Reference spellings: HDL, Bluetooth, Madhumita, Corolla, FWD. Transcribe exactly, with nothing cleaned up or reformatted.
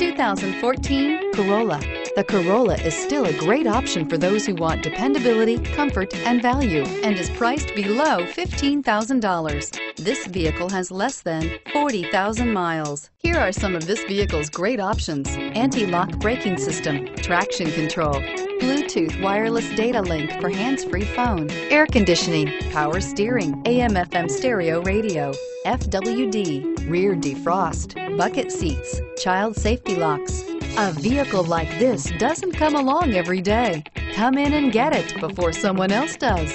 two thousand fourteen Corolla. The Corolla is still a great option for those who want dependability, comfort, and value, and is priced below fifteen thousand dollars. This vehicle has less than forty thousand miles. Here are some of this vehicle's great options: anti-lock braking system, traction control, Bluetooth wireless data link for hands-free phone, air conditioning, power steering, A M F M stereo radio, F W D, rear defrost, bucket seats, child safety locks. A vehicle like this doesn't come along every day. Come in and get it before someone else does.